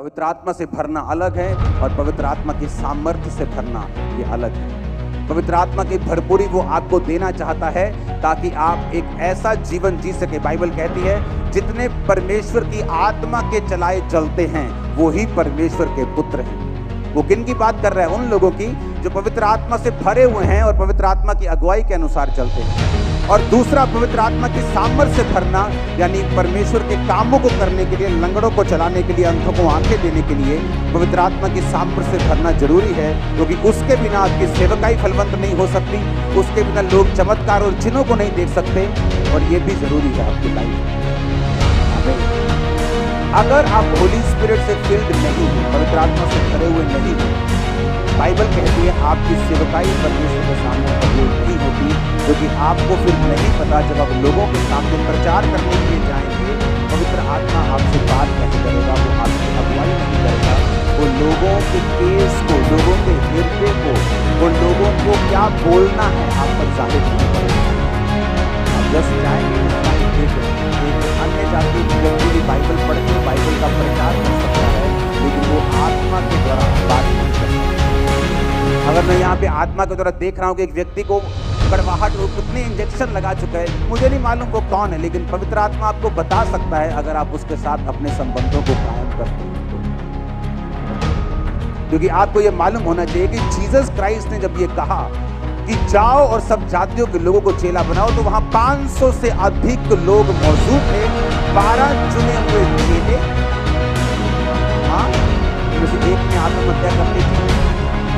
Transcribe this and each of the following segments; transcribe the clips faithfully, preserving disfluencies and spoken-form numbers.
पवित्र आत्मा से भरना अलग है और पवित्र आत्मा की सामर्थ्य से भरना ये अलग है। पवित्र आत्मा की भरपूरी वो आपको देना चाहता है ताकि आप एक ऐसा जीवन जी सके। बाइबल कहती है जितने परमेश्वर की आत्मा के चलाए चलते हैं वो ही परमेश्वर के पुत्र हैं। वो किन की बात कर रहा है? उन लोगों की जो पवित्र आत्मा से भरे हुए हैं और पवित्र आत्मा की अगुवाई के अनुसार चलते हैं। और दूसरा, पवित्र आत्मा की सामर्थ्य से भरना यानी परमेश्वर के कामों को करने के लिए, लंगड़ों को चलाने के लिए, अंधों को आंखें देने के लिए पवित्र आत्मा की सामर्थ्य से भरना जरूरी है, क्योंकि उसके बिना आपकी सेवकाई फलवंत नहीं हो सकती। उसके बिना लोग चमत्कार और चिन्हों को नहीं देख सकते, और ये भी जरूरी है आपकी लाइफ। अगर आप होली स्पिरिट से फिल्ड नहीं है, पवित्र आत्मा से भरे हुए नहीं है, बाइबल कहती है आपकी सेवकाई परमेश्वर के सामने कबूल नहीं होती, क्योंकि आपको फिर नहीं पता जब आप लोगों के सामने प्रचार करने के लिए जाएंगे पवित्र आत्मा आपसे बात नहीं करेगा, वो आपकी अगुवाई नहीं करेगा, वो लोगों के केस को, लोगों के हृदय को, वो लोगों को क्या बोलना है आप पर जाहिर नहीं करेगा। आप जस जाएंगे अन्य जाति की बाइबल पढ़ के बाइबल का प्रचार कर सकता है, लेकिन वो आत्मा के द्वारा बात नहीं करेगा। अगर मैं यहाँ पे आत्मा के द्वारा देख रहा हूँ कि एक व्यक्ति को कड़वाहट हो, कितने इंजेक्शन लगा चुका है, मुझे नहीं मालूम वो कौन है, लेकिन पवित्र आत्मा आपको बता सकता है अगर आप उसके साथ अपने संबंधों को कायम करते हैं। क्योंकि आपको ये मालूम होना चाहिए कि जीसस क्राइस्ट ने जब ये कहा कि जाओ और सब जातियों के लोगों को चेला बनाओ, तो वहाँ पाँच सौ से अधिक लोग मौजूद थे, बारह चुने हुए चेले। हाँ, एक ने आत्महत्या करनी थी,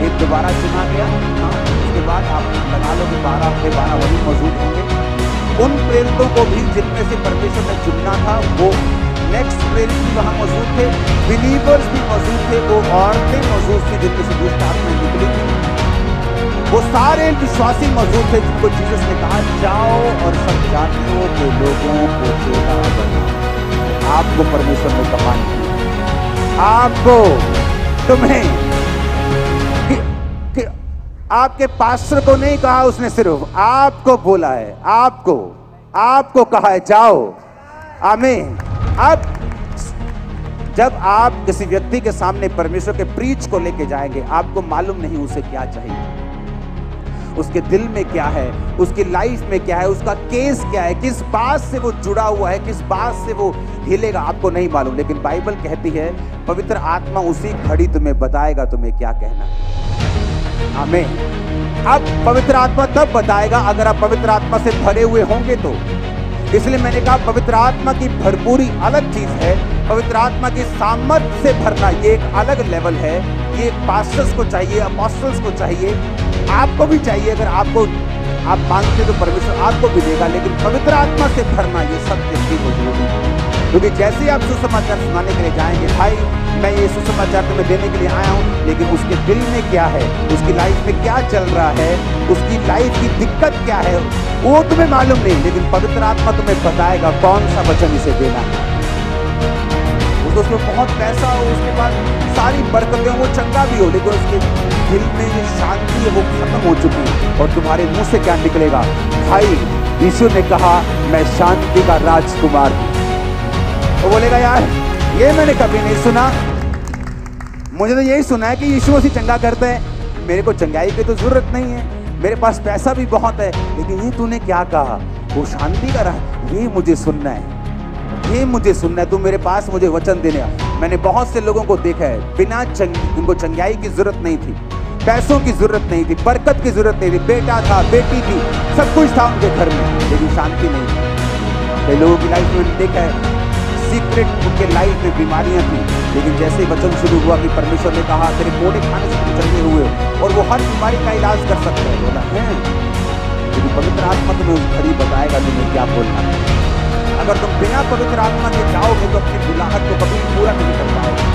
एक दोबारा चुना गया। हाँ, उसके बाद आप लगा लो कि बारह अपने बारह वही मौजूद होंगे। उन प्रेरितों को भी जिनमें से परमेश्वर ने चुनना था, वो नेक्स्ट प्रेरित भी वहाँ मौजूद थे, बिलीवर्स भी मौजूद थे, वो औरतें मौजूद थी जिनके से दुष्ट आत्माएं निकली थी, वो सारे विश्वासी मौजूद थे जिनको जीसस ने कहा जाओ और सब जातियों के लोगों को चेला बनाओ। आपको परमेश्वर ने कहा आपको तुम्हें आपके पास्टर को नहीं कहा, उसने सिर्फ आपको बोला है, आपको आपको कहा है जाओ। आमीन। अब जब आप किसी व्यक्ति के सामने परमेश्वर के प्रीच को लेके जाएंगे, आपको मालूम नहीं उसे क्या चाहिए, उसके दिल में क्या है, उसकी लाइफ में क्या है, उसका केस क्या है, किस बात से वो जुड़ा हुआ है, किस बात से वो हिलेगा, आपको नहीं मालूम। लेकिन बाइबल कहती है पवित्र आत्मा उसी घड़ी तुम्हें बताएगा तुम्हें क्या कहना है। आमीन। अब पवित्र आत्मा तब बताएगा अगर आप पवित्र आत्मा से भरे हुए होंगे तो। इसलिए मैंने कहा पवित्र आत्मा की भरपूरी अलग चीज है, पवित्र आत्मा की सामर्थ्य से भरना ये एक अलग लेवल है। ये पास्टर्स को चाहिए, अपोस्टल्स को चाहिए, आपको भी चाहिए। अगर आपको आप मांगते तो परमेश्वर आपको भी देगा, लेकिन पवित्र आत्मा से भरना ये सब व्यक्ति को जरूरी है। क्योंकि जैसे ही आप सुसमाचार सुनाने के लिए जाएंगे, भाई मैं ये सुसमाचार तुम्हें देने के लिए आया हूँ, लेकिन उसके दिल में क्या है, उसकी लाइफ में क्या चल रहा है, उसकी लाइफ की दिक्कत क्या है, वो तुम्हें मालूम नहीं, लेकिन पवित्र आत्मा तुम्हें बताएगा कौन सा वचन इसे देना है। उसको बहुत पैसा हो, उसके पास सारी बरकतें हो, वो चंगा भी हो, लेकिन उसके दिल में ये शांति है वो खत्म हो चुकी है, और तुम्हारे मुंह से क्या निकलेगा? भाई यीशु ने कहा मैं शांति का राजकुमार हूँ। वो बोलेगा यार ये मैंने कभी नहीं सुना, मुझे तो यही सुना है कि यीशु मसीह चंगा करता है, मेरे को चंगाई की तो जरूरत नहीं है, मेरे पास पैसा भी बहुत है, लेकिन ये तूने क्या कहा, वो शांति का रहा, ये मुझे सुनना है, ये मुझे सुनना है, तू मेरे पास मुझे वचन देने आ। मैंने बहुत से लोगों को देखा है बिना चंग उनको चंगाई की जरूरत नहीं थी, पैसों की जरूरत नहीं थी, बरकत की जरूरत नहीं थी, बेटा था, बेटी थी, सब कुछ था उनके घर में, लेकिन शांति नहीं थी। कई लोगों की लाइफ में देखा है सीक्रेट उनके लाइफ में बीमारियां थी, लेकिन जैसे वचन शुरू हुआ कि परमेश्वर ने कहा तेरे कोड़े खाने से तुम चंगे हुए हो और वो हर बीमारी का इलाज कर सकते हैं, बोला है। क्योंकि पवित्र आत्मा तुम्हें उस घड़ी बताएगा तुम्हें क्या बोलना है। अगर तुम बिना पवित्र आत्मा के जाओगे तो अपनी बुलाहट को कभी पूरा नहीं कर पाओगे।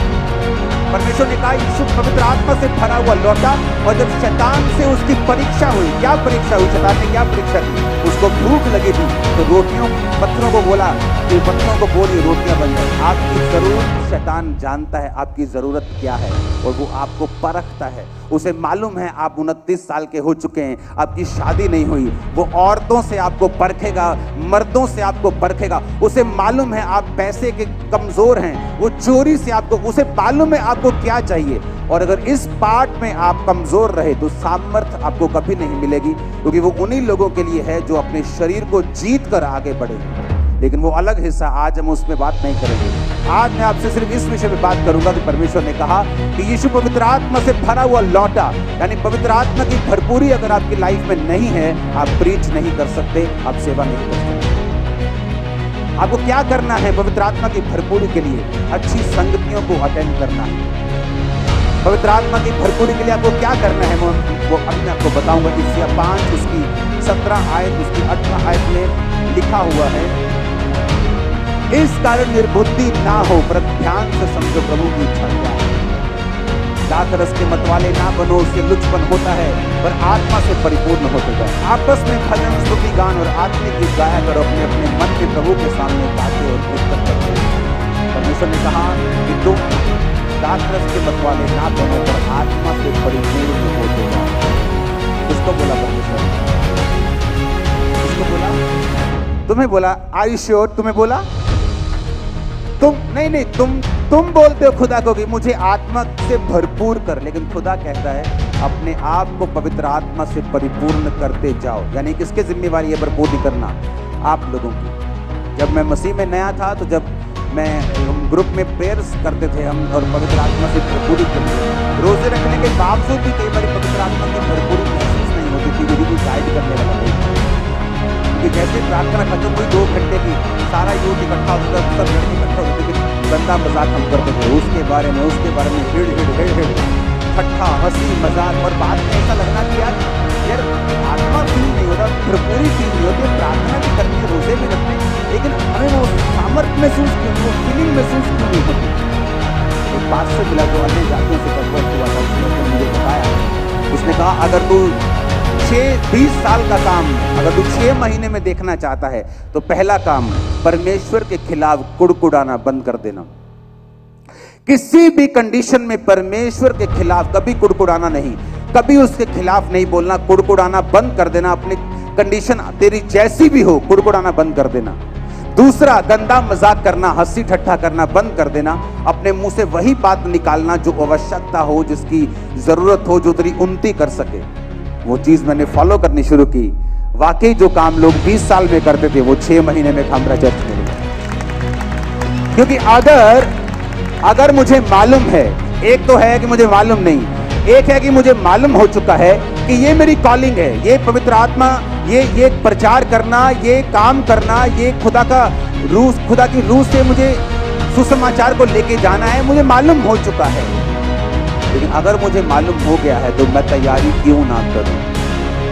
परमेश्वर ने कहा यीशु पवित्र आत्मा से भरा हुआ लौटा, और जब शैतान से उसकी परीक्षा हुई, क्या परीक्षा हुई, शैतान ने क्या परीक्षा दी, उसको भूख लगी थी तो रोटियों पत्थरों को बोला विपक्षों को बोलिए रोटियां बन जाए। आपकी जरूरत शैतान जानता है आपकी ज़रूरत क्या है और वो आपको परखता है। उसे मालूम है आप उनतीस साल के हो चुके हैं, आपकी शादी नहीं हुई। वो औरतों से आपको परखेगा, मर्दों से आपको परखेगा। उसे मालूम है आप पैसे के कमज़ोर हैं, वो चोरी से आपको, उसे मालूम है आपको क्या चाहिए। और अगर इस पार्ट में आप कमज़ोर रहे तो सामर्थ्य आपको कभी नहीं मिलेगी, क्योंकि वो उन्हीं लोगों के लिए है जो अपने शरीर को जीत कर आगे बढ़े। लेकिन वो अलग हिस्सा, आज हम उसमें बात नहीं करेंगे। आज मैं आपसे सिर्फ इस विषय में बात करूंगा कि परमेश्वर ने कहा कि यीशु पवित्र आत्मा से भरा हुआ लौटा, यानी पवित्र आत्मा की भरपूरी अगर आपकी लाइफ में नहीं है, आप प्रीच नहीं कर सकते, आप सेवा नहीं कर सकते। आपको क्या करना है पवित्र आत्मा की भरपूरी के लिए? अच्छी संगतियों को अटेंड करना है। पवित्र आत्मा की भरपूरी के लिए आपको क्या करना है मैं वो अपने आपको बताऊंगा। इसलिए पाँच उसकी सत्रह आयत, उसकी अठारह आयत में लिखा हुआ है, इस कारण निर्बुद्धि ना हो, पर ध्यान से समझो प्रभु की इच्छा क्या है। लाजरस के मतवाले ना बनो, उससे लुचपन होता है पर आत्मा से परिपूर्ण होते जाओ। आपस में भजन, स्तुति गान और आत्मिक गीत गाया करो, अपने अपने मन के प्रभु के सामने गाते और कीर्तन करते। परमेश्वर ने कहा कि तुम दासरस के बतवाले ना बनो पर आत्मा से परिपूर्ण होते जाओ। उसको बोला परमेश्वर, उसको बोला, तुम्हें बोला, आई श्योर तुम्हें बोला, तुम नहीं नहीं तुम तुम बोलते हो खुदा को कि मुझे आत्मा से भरपूर कर, लेकिन खुदा कहता है अपने आप को पवित्र आत्मा से परिपूर्ण करते जाओ। यानी किसके जिम्मेवारी है भरपूरी करना? आप लोगों की। जब मैं मसीह में नया था तो जब मैं हम ग्रुप में प्रेयर्स करते थे हम और पवित्र आत्मा से भरपूरी करते थे, रोजे रखने के बावजूद भी कई बार पवित्र आत्मा की भरपूरी महसूस नहीं होती थी। मेरी कोई गाइड करने वाला नहीं, क्योंकि जैसे प्रार्थना खत्म हुई दो घंटे की, सारा यूथ इकट्ठा होता, सब लड़के इकट्ठा होते थे, गंदा मजाक हम करते थे उसके बारे में उसके बारे में हिड़ हिड़ हिड़ हिड़ ठट्ठा, हंसी मजाक। और बाद में ऐसा लगना कि यार यार आत्मा फील नहीं होता, भरपूरी फील नहीं होती। प्रार्थना भी करते हैं, रोजे भी रखते हैं, लेकिन हमें वो सामर्थ्य महसूस क्यों, वो फीलिंग महसूस क्यों नहीं होती? एक बात से मिला जो अन्य जातियों से कन्वर्ट हुआ था, उसने मुझे बताया, उसने कहा अगर तू छः बीस साल का काम अगर तू छः महीने में देखना चाहता है तो पहला काम परमेश्वर के खिलाफ कुड़कुड़ाना बंद कर देना। किसी भी कंडीशन में परमेश्वर के खिलाफ कभी कुड़कुड़ाना नहीं, कभी उसके खिलाफ नहीं बोलना, कुड़कुड़ाना बंद कर देना। अपनी कंडीशन तेरी जैसी भी हो, कुड़कुड़ाना बंद कर देना। दूसरा, गंदा मजाक करना, हंसी ठट्ठा करना बंद कर देना। अपने मुंह से वही बात निकालना जो आवश्यकता हो, जिसकी जरूरत हो, जो तेरी उन्नति कर सके। वो चीज़ मैंने फॉलो करनी शुरू की। वाकई जो काम लोग बीस साल में करते थे वो छः महीने में काम रह जाते थे। क्योंकि अगर अगर मुझे मालूम है, एक तो है कि मुझे मालूम नहीं, एक है कि मुझे मालूम हो चुका है कि ये मेरी कॉलिंग है, ये पवित्र आत्मा, ये ये प्रचार करना, ये काम करना, ये खुदा का रूस खुदा की रूह से मुझे सुसमाचार को लेके जाना है, मुझे मालूम हो चुका है। लेकिन अगर मुझे मालूम हो गया है तो मैं तैयारी क्यों ना करूं?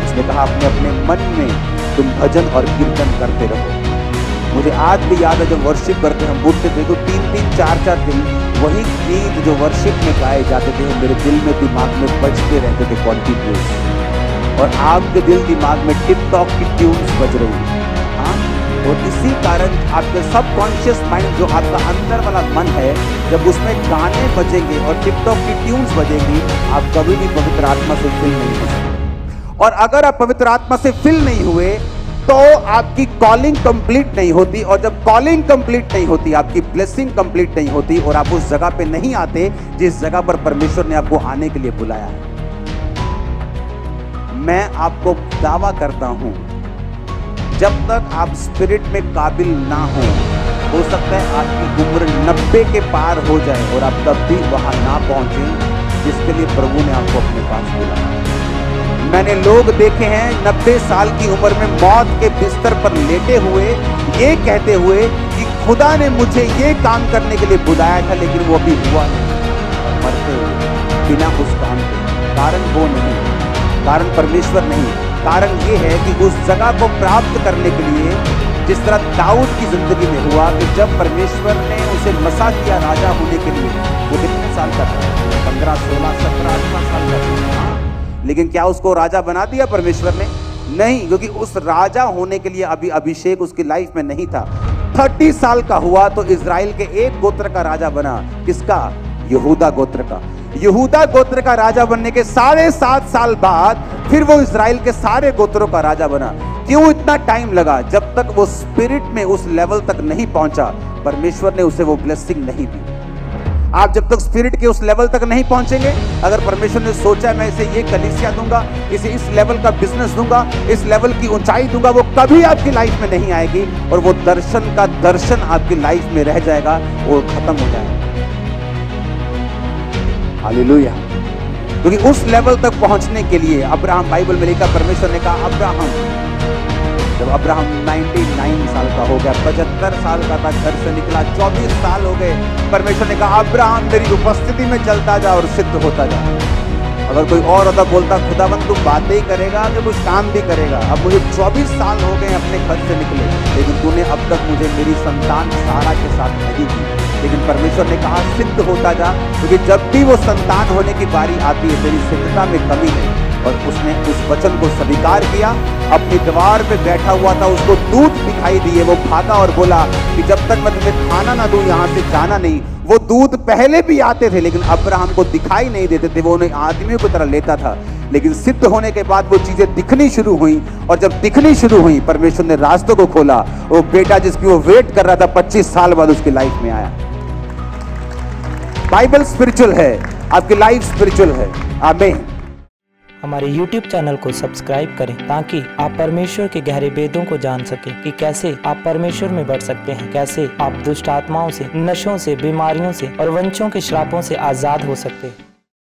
उसने कहा अपने अपने मन में तुम भजन और कीर्तन करते रहो। मुझे आज भी याद है जब वर्शिप करते हम उठते थे तो तीन तीन चार चार दिन वही गीत जो वर्शिप में गाए जाते थे मेरे दिल में दिमाग में बजते रहते थे कॉन्टिन्यूस। और आपके दिल दिमाग में टिप टॉप की ट्यून्स बज रही है, हाँ। और इसी कारण आपके सबकॉन्शियस माइंड, जो आपका अंदर वाला मन है, जब उसमें गाने बजेंगे और टिप टॉप की ट्यून्स बजेंगी, आप कभी भी पवित्र आत्मा से फिल नहीं हो सकते। और अगर आप पवित्र आत्मा से फिल नहीं हुए तो आपकी कॉलिंग कंप्लीट नहीं होती, और जब कॉलिंग कंप्लीट नहीं होती आपकी ब्लेसिंग कंप्लीट नहीं होती, और आप उस जगह पर नहीं आते जिस जगह पर परमेश्वर ने आपको आने के लिए बुलाया है। मैं आपको दावा करता हूं, जब तक आप स्पिरिट में काबिल ना हो, हो सकता है आपकी उम्र नब्बे के पार हो जाए और आप तब भी वहां ना पहुंचे जिसके लिए प्रभु ने आपको अपने पास बुलाया। मैंने लोग देखे हैं नब्बे साल की उम्र में मौत के बिस्तर पर लेटे हुए ये कहते हुए कि खुदा ने मुझे ये काम करने के लिए बुलाया था, लेकिन वो अभी हुआ नहीं, मरते हुए बिना उस काम के। कारण वो नहीं, कारण परमेश्वर नहीं, कारण ये है कि उस जगह को प्राप्त करने के लिए, जिस तरह दाऊद की जिंदगी में हुआ कि जब परमेश्वर ने उसे मसा किया राजा होने के लिए, वो कितने साल का था, पंद्रह सोलह सत्रह अठारह साल का था। लेकिन क्या उसको राजा बना दिया परमेश्वर ने? नहीं, क्योंकि उस राजा होने के लिए अभी अभिषेक उसकी लाइफ में नहीं था। तीस साल का हुआ तो इजराइल के एक गोत्र का राजा बना। किसका? यहूदा गोत्र का। यहूदा गोत्र का राजा बनने के साढ़े सात साल बाद फिर वो इजराइल के सारे गोत्रों का राजा बना। क्यों इतना टाइम लगा? जब तक वो स्पिरिट में उस लेवल तक नहीं पहुंचा, परमेश्वर ने उसे वो ब्लेसिंग नहीं दी। आप जब तक स्पिरिट के उस लेवल तक नहीं पहुंचेंगे, अगर परमेश्वर ने सोचा मैं इसे ये कलीसिया दूंगा, इसे इस लेवल का बिजनेस दूंगा, इस लेवल की ऊंचाई दूंगा, वो कभी आपकी लाइफ में नहीं आएगी। और वो दर्शन का दर्शन आपकी लाइफ में रह जाएगा, वो खत्म हो जाएगा। हालेलुया। क्योंकि उस लेवल तक पहुंचने के लिए अब्राहम, बाइबल में लिखा, परमेश्वर ने कहा अब्राहम, जब अब्राहम निन्यानवे साल का हो गया, पचहत्तर साल का था, घर से निकला, चौबीस साल हो गए, परमेश्वर ने कहा अब्राहम तेरी उपस्थिति में चलता जा और सिद्ध होता जा। अगर कोई और होता बोलता खुदावंद तू बातें ही करेगा तो कुछ काम भी करेगा, अब मुझे चौबीस साल हो गए अपने घर से निकले, लेकिन तूने अब तक मुझे मेरी संतान सारा के साथ नहीं दी। लेकिन परमेश्वर ने कहा सिद्ध होता जा, क्योंकि जब भी वो संतान होने की बारी आती है तेरी सिद्धता में कमी है। और उसने उस वचन को स्वीकार किया। अपनी दीवार पे बैठा हुआ था, उसको दूत दिखाई दिए, वो भागा और बोला कि जब तक मैं तुम्हें खाना ना दूं यहाँ से जाना नहीं। वो दूत पहले भी आते थे लेकिन अब्राहम को दिखाई नहीं देते थे, वो उन्हें आदमियों की तरह लेता था। लेकिन सिद्ध होने के बाद वो चीजें दिखनी शुरू हुई, और जब दिखनी शुरू हुई परमेश्वर ने रास्तों को खोला। वो बेटा जिसकी वो वेट कर रहा था पच्चीस साल बाद उसकी लाइफ में आया। बाइबल स्पिरिचुअल है, आपकी लाइफ स्पिरिचुअल है। आमीन। हमारे YouTube चैनल को सब्सक्राइब करें ताकि आप परमेश्वर के गहरे भेदों को जान सकें कि कैसे आप परमेश्वर में बढ़ सकते हैं, कैसे आप दुष्ट आत्माओं से, नशों से, बीमारियों से और वंशों के श्रापों से आजाद हो सकते हैं।